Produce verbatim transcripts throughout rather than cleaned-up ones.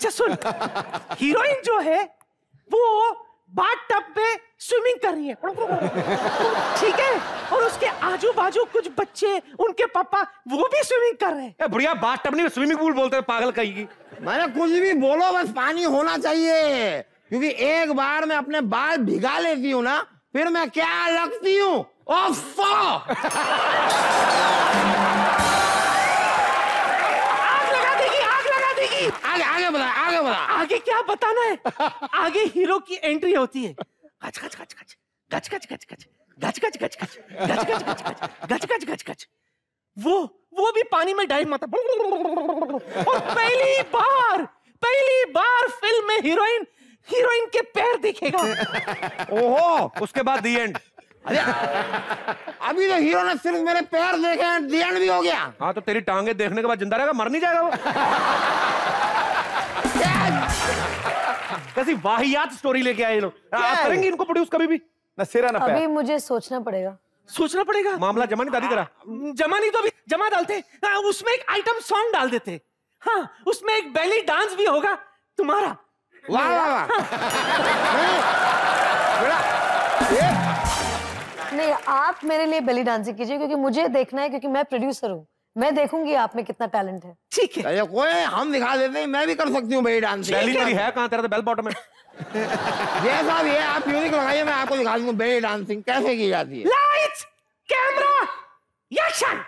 अच्छा सुन, हीरोइन जो है वो बाथटब में स्विमिंग कर रही है, ठीक है, और उसके आजू बाजू कुछ बच्चे, उनके पापा, वो भी स्विमिंग कर रहे हैं। बुढ़िया बाथटब नहीं स्विमिंग पूल बोलते हैं, पागल कहीं। मैंने कुछ भी बोलो बस पानी होना चाहिए, क्योंकि एक बार मैं अपने बाल भिगा लेती हूँ ना, फिर मैं क्या लगती हूँ। आग लगा देगी, आग लगा देगी। आगे आगे बता, आगे बता। आगे क्या बताना है? आगे हीरो की एंट्री होती है। गच गच गच गच गच गच गच गच गच गच गच गच गच गच गच गच गच गच गच। वो वो भी पानी में डाइव मारता। और पहली बार पहली बार फिल्म में हीरोइन हीरोइन के पैर दिखेगा। ओहो, उसके बाद दी एंड। अरे अभी तो हीरो ने सिर्फ मेरे पैर देखे हैं, दी एंड भी हो गया। हाँ तो तेरी टांगे देखने के बाद जिंदा रहेगा, मर नहीं जाएगा वो। कैसी वाहियात स्टोरी लेके आए लोग। आप करेंगे इनको प्रोड्यूस कभी भी? ना सिरा ना पैर। अभी मुझे सोचना पड़ेगा। सोचना पड़ेगा। मामला जमानी दादी करा। जमानी तो अभी जमा डालते, उसमें एक आइटम सॉन्ग डाल देते, हाँ उसमें एक बैली डांस भी होगा तुम्हारा। वाह वाह वाह। नहीं, आप मेरे लिए बेली डांसिंग कीजिए, क्योंकि मुझे देखना है, क्योंकि मैं प्रोड्यूसर हूँ। मैं देखूंगी आप में कितना टैलेंट है। ठीक है, अरे कोई हम दिखा देते हैं, मैं भी कर सकती हूँ बेली डांसिंग। बेली तेरी है कहाँ? तेरा तो बेल बॉटम है। ये साहब, ये आप म्यूजिक लगाइए, मैं आपको दिखा दूंगा बेली डांसिंग कैसे की जाती है। Lights, camera, action.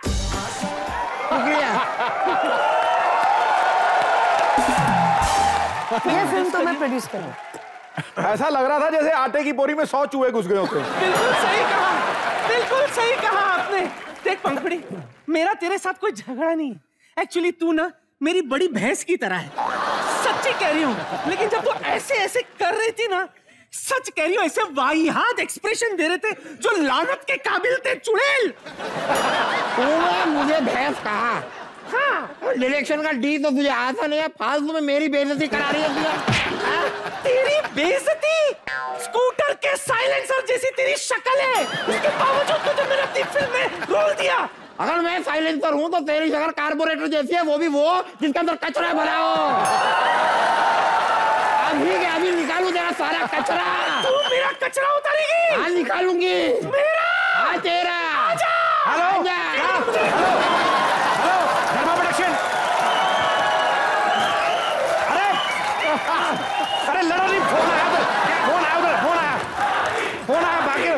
ये फिल्म तो मैं प्रोड्यूस करूँगा। ऐसा लग रहा था जैसे आटे की बोरी में सौ चूहे घुस गए होते। बिल्कुल सही कहा, बिल्कुल सही कहा आपने। देख पंखुड़ी, मेरा तेरे साथ कोई झगड़ा नहीं है। एक्चुअली तू ना मेरी बड़ी भैंस की तरह है, सच्ची कह रही हूँ। लेकिन जब तू ऐसे ऐसे कर रही थी ना, सच कह रही हो, ऐसे वाहियात एक्सप्रेशन दे रहे थे जो लानत के काबिल थे। चुड़ैल, तूने मुझे भैंस कहा। हाँ, डायरेक्शन का डी तो तुझे आता नहीं है, फालतू में मेरी बेइज्जती करा रही है। तेरी बेइज्जती? स्कूटर के साइलेंसर जैसी तेरी शक्ल है, उसके बावजूद तुझे मैंने अपनी फिल्म में रोल दिया। अगर मैं साइलेंसर हूँ तो तेरी शक्ल कार्बोरेटर जैसी है, वो भी वो जिसके अंदर कचरा भरा हो। अभी के अभी निकालू जरा सारा कचरा। तू मेरा कचरा उतारेगी? हाँ निकालूंगी। मेरा? हाँ तेरा। हेलो धर्मा प्रोडक्शन, अरे अरे लड़ो नहीं। फोन आया उधर, फोन आया उधर, फोन आया, फोन आया। बाकी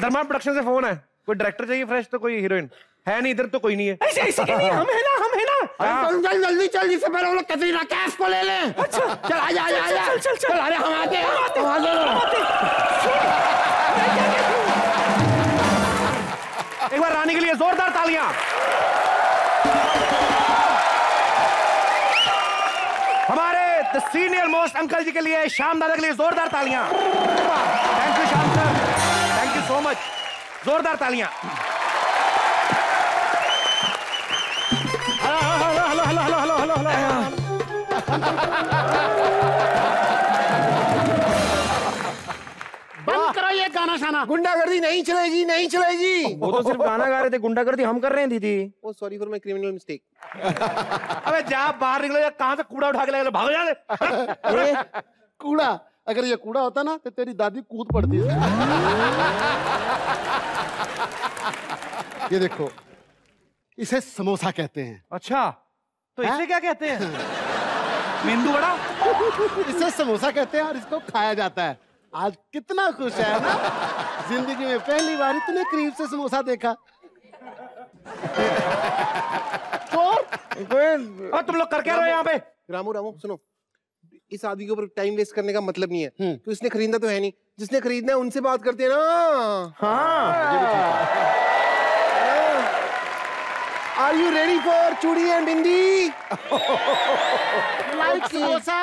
धर्मा प्रोडक्शन से फोन है, कोई डायरेक्टर चाहिए फ्रेश, तो कोई हीरोइन है नहीं इधर, तो कोई नहीं है। ऐसे ऐसे के नहीं, हम है ना, हम है ना। चल चल जल्दी चल, जिससे पहले वो लोग कतरीना कैफ को ले लें। अच्छा चल, आजा आजा आजा, चल चल चल। अरे हम आते हैं। एक बार रानी के लिए जोरदार तालियां। हमारे the senior most uncle ji के लिए, श्याम दादा के लिए जोरदार तालियां। Thank you Shyam sir, thank you so much. जोरदार तालियां। Hello hello hello hello hello hello hello. बंद करो ये गाना शाना। गुंडागर्दी नहीं चलेगी, नहीं चलेगी। वो तो सिर्फ गाना गा रहे थे, गुंडागर्दी हम कर रहे हैं दीदी। Oh sorry for my criminal mistake. अबे जा बाहर निकलो, या कहाँ से कूड़ा उठा के लेकर भागो यार। कूड़ा, अगर ये कूड़ा होता ना तो तेरी दादी कूद पड़ती है। ये देखो, इसे समोसा कहते हैं। अच्छा, तो इसे क्या कहते हैं? मेंदू बड़ा। इसे समोसा कहते हैं और इसको खाया जाता है। आज कितना खुश है ना, जिंदगी में पहली बार इतने करीब से समोसा देखा। और तुम लोग कर क्या रहे हो यहाँ पे? रामू रामू सुनो, इस आदमी के ऊपर टाइम वेस्ट करने का मतलब नहीं है, क्योंकि इसने खरीदा तो है नहीं। जिसने खरीदना है उनसे बात करते हैं ना। हाँ। Are you ready for chudi and bindi like samosa?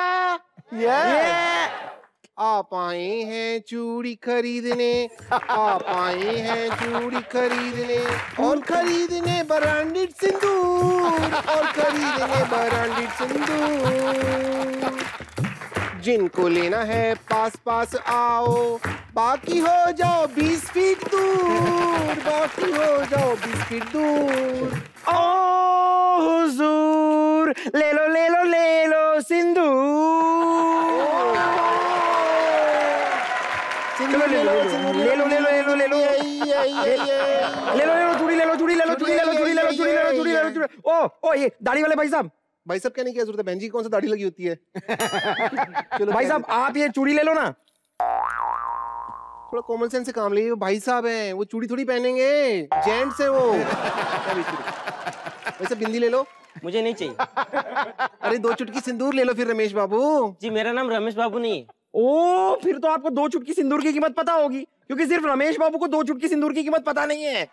आप आए हैं चूड़ी खरीदने, आप आए हैं चूड़ी खरीदने, और खरीदने ब्रांडेड सिंदूर, और खरीदने ब्रांडेड सिंदूर। जिनको लेना है पास पास आओ, बाकी हो जाओ बीस फीट दूर, बाकी हो जाओ बीस फीट दूर। ओ हुजूर, ले लो ले लो ले लो सिंधु, ले लो ले लो ले लो ले लो ले लो ले लो चूड़ी ले लो चूड़ी ले लो चूड़ी ले लो चूड़ी ले लो चूड़ी ले लो चूड़ी ले लो चूड़ी। ओ ओ ये दाढ़ी वाले भाई साहब, भाई साहब क्या नहीं किया जरूरत है, बहन जी कौन सा दाढ़ी लगी होती है। चलो भाई साहब आप ये चूड़ी ले लो ना, थोड़ा कॉमन सेंस से काम लीजिए। भाई साहब हैं वो, चूड़ी थोड़ी पहनेंगे, जेंट्स है वो। वैसे बिंदी ले लो, मुझे नहीं चाहिए। अरे दो चुटकी सिंदूर ले लो फिर। रमेश बाबू जी मेरा नाम, रमेश बाबू नहीं है। ओ फिर तो आपको दो चुटकी सिंदूर की कीमत पता होगी, क्योंकि सिर्फ रमेश बाबू को दो चुटकी सिंदूर की कीमत पता नहीं है।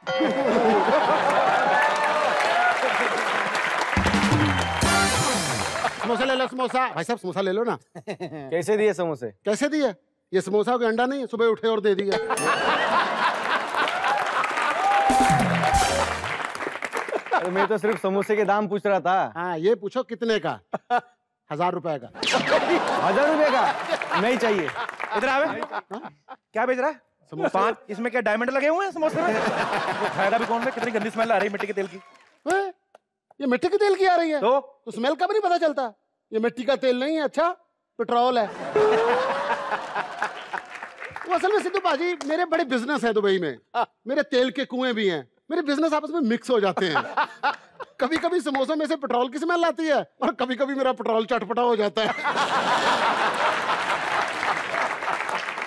समोसा ले लो, समोसा भाई साहब, समोसा ले लो ना। कैसे दिए समोसे, कैसे दिए? ये समोसा का अंडा नहीं, सुबह उठे और दे दिया। मैं तो सिर्फ समोसे के दाम पूछ रहा था। हाँ ये पूछो कितने का? हजार रुपए का। हजार रुपए का नहीं चाहिए। इधर आवे, क्या बेच रहा है? समोसा। इसमें क्या डायमंड लगे हुए हैं समोसे में? फायदा भी कौन है? कितनी गंदी स्मेल आ रही है मिट्टी के तेल की। ये मिट्टी के तेल की आ रही है तो, तो स्मेल का भी नहीं पता चलता। ये मिट्टी का तेल नहीं है, अच्छा पेट्रोल है। वो असल में सिद्धू पाजी मेरे बड़े बिजनेस है दुबई में, मेरे तेल के कुएं भी हैं, मेरे बिजनेस आपस में मिक्स हो जाते हैं। कभी कभी समोसों में से पेट्रोल की स्मेल आती है और कभी कभी मेरा पेट्रोल चटपटा हो जाता है।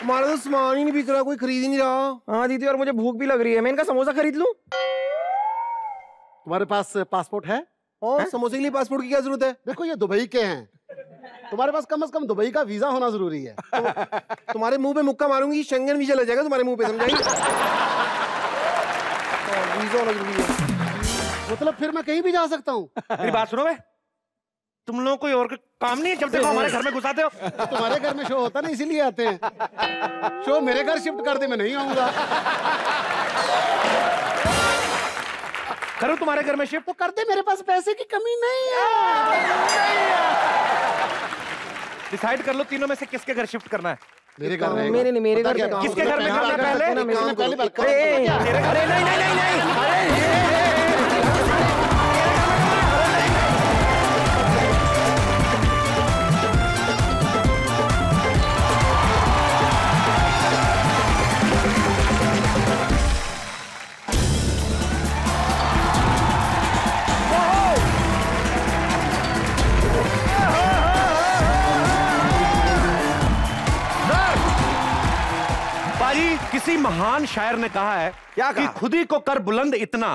हमारा तो सामान ही नहीं बिक रहा, कोई खरीद ही नहीं रहा। हाँ दीदी और मुझे भूख भी लग रही है, मैं इनका समोसा खरीद लूं। तुम्हारे पास पासपोर्ट है? और समोसे के लिए पासपोर्ट की क्या जरूरत है? देखो ये दुबई के हैं, तुम्हारे पास कम से कम दुबई का वीजा होना जरूरी है। तुम्हारे मुँह पे मुक्का मारूंगी, शेंगन वीजा लग जाएगा तुम्हारे मुँह पे, समझाइए। मतलब फिर मैं कहीं भी जा सकता हूँ। मेरी बात सुनो, तुम लोगों कोई और काम नहीं है? जब देखो हमारे घर में घुसाते हो। तो तुम्हारे घर में शो होता ना, इसीलिए आते हैं। शो मेरे घर शिफ्ट कर दे, मैं नहीं आऊंगा। करो तुम्हारे घर में शिफ्ट तो कर दे, मेरे पास पैसे की कमी नहीं है। डिसाइड कर लो तीनों में से किसके घर शिफ्ट करना है। मेरे घर में, मेरे नहीं मेरे घर में, किसके घर में करना पहले? पहले तेरे घर में। नहीं नहीं नहीं किसी महान शायर ने कहा है क्या कि खुद ही को कर बुलंद इतना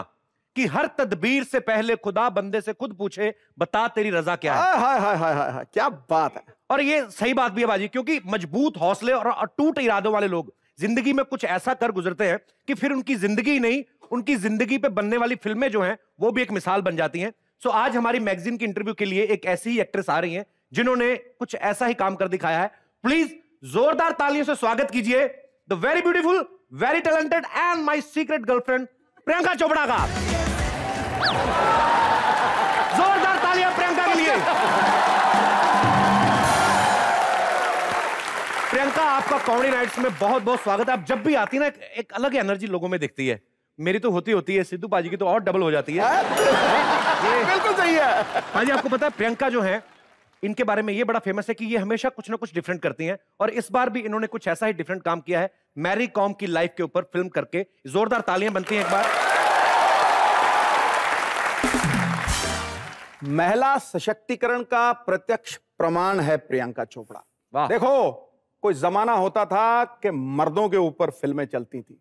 कि हर तदबीर से पहले खुदा बंदे से खुद पूछे बता तेरी रजा क्या है। हाय हाय हाय हाय क्या बात है। और ये सही बात भी है बाजी, क्योंकि मजबूत हौसले और अटूट इरादों वाले लोग जिंदगी में कुछ ऐसा कर गुजरते हैं कि फिर उनकी जिंदगी नहीं, उनकी जिंदगी पे बनने वाली फिल्में जो हैं वो भी एक मिसाल बन जाती हैं। सो आज हमारी मैगजीन की इंटरव्यू के लिए एक ऐसी ही एक्ट्रेस आ रही है जिन्होंने कुछ ऐसा ही काम कर दिखाया है। प्लीज जोरदार तालियों से स्वागत कीजिए The very beautiful, very talented and my secret girlfriend Priyanka Chopra का। जोरदार तालियां प्रियंका के लिए। प्रियंका आपका कॉमेडी नाइट्स में बहुत बहुत स्वागत है। आप जब भी आती है ना एक, एक अलग एनर्जी लोगों में दिखती है। मेरी तो होती होती है, सिद्धू पाजी की तो और डबल हो जाती है। बिल्कुल सही है। पाजी आपको पता है प्रियंका जो है इनके बारे में ये बड़ा फेमस है कि ये हमेशा कुछ ना कुछ डिफरेंट करती हैं और इस बार भी इन्होंने कुछ ऐसा ही डिफरेंट काम किया है। मैरी कॉम की लाइफ के ऊपर फिल्म करके जोरदार तालियां बनती हैं एक बार। महिला सशक्तिकरण का प्रत्यक्ष प्रमाण है प्रियंका चोपड़ा। वाह। देखो कोई जमाना होता था कि मर्दों के ऊपर फिल्में चलती थी,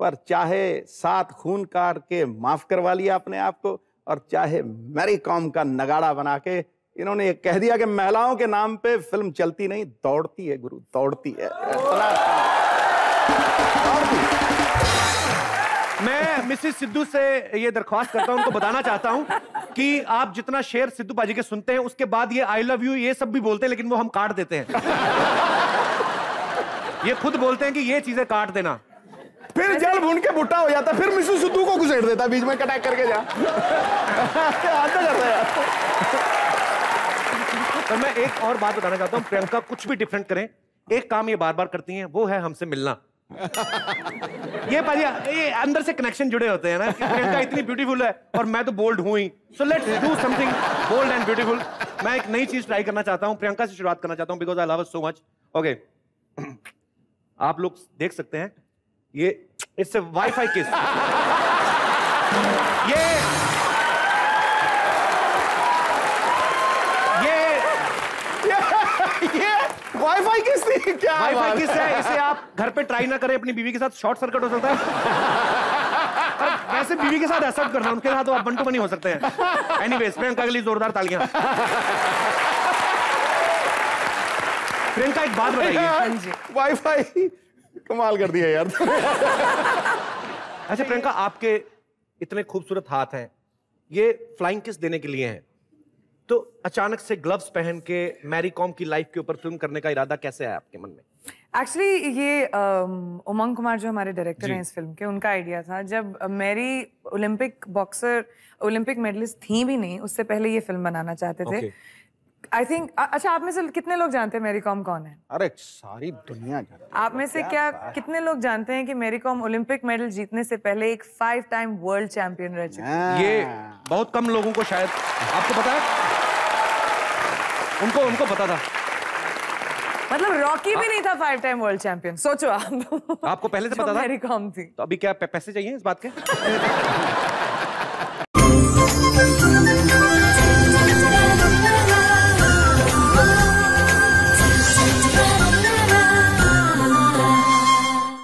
पर चाहे सात खून कार के माफ करवा लिया अपने आप को और चाहे मैरी कॉम का नगाड़ा बना के इन्होंने ये कह दिया कि महिलाओं के नाम पे फिल्म चलती नहीं, दौड़ती है गुरु, दौड़ती है। मैं मिसेस सिद्धू से ये दरख्वास्त करता हूँ, उनको बताना चाहता हूँ कि आप जितना शेर सिद्धू पाजी के सुनते हैं उसके बाद ये आई लव यू ये सब भी बोलते हैं, लेकिन वो हम काट देते हैं। ये खुद बोलते हैं कि ये चीजें काट देना, फिर जल भून के भुट्टा हो जाता, फिर मिसेस सिद्धू को घुसेड़ देता बीच में कटाक करके। जा आता जाता है। तो मैं एक और बात बताना चाहता हूँ, प्रियंका कुछ भी डिफरेंट करें एक काम ये बार बार करती हैं, वो है हमसे मिलना। ये पाजी ये अंदर से कनेक्शन जुड़े होते हैं ना कि प्रियंका इतनी ब्यूटीफुल है और मैं तो बोल्ड हूँ ही. So let's do something bold and beautiful. मैं एक नई चीज ट्राई करना चाहता हूँ, प्रियंका से शुरुआत करना चाहता हूँ because I love her so much. Okay आप लोग देख सकते हैं ये इट्स अ वाईफाई किस. ये वाईफाई किस थी क्या? वाईफाई किस है, इसे आप घर पे ट्राई ना करें, अपनी बीवी के साथ शॉर्ट सर्किट हो सकता है. वैसे बीवी के साथ ऐसा करना, उनके साथ तो आप बंटू बनी हो सकते हैं. एनीवेज प्रियंका के लिए जोरदार तालियां. प्रियंका एक बात बताइए, वाईफाई कमाल कर दिया यार. अच्छा प्रियंका आपके इतने खूबसूरत हाथ हैं, ये फ्लाइंग किस देने के लिए हैं, तो अचानक से ग्लव्स पहन के मैरी कॉम की लाइफ के ऊपर फिल्म करने का इरादा कैसे आया आपके मन में? एक्चुअली ये उमंग कुमार जो हमारे डायरेक्टर हैं इस फिल्म के, उनका आइडिया था. जब Mary Olympic boxer Olympic medallist थी भी नहीं, उससे पहले ये फिल्म बनाना चाहते थे. आई थिंक अच्छा आप में से कितने लोग जानते हैं मैरी कॉम कौन है? अरे सारी दुनिया जानती है. आप में से क्या कितने लोग जानते हैं कि मैरी कॉम ओलंपिक मेडल जीतने से पहले एक फाइव टाइम वर्ल्ड चैंपियन रह चुकी है? ये बहुत कम लोगों को शायद आपको पता है, उनको उनको पता था. मतलब रॉकी भी नहीं था फाइव टाइम वर्ल्ड चैंपियन. सोचो आप, आपको पहले से पता था मैरी कॉम थी, तो अभी क्या पैसे चाहिए इस बात के?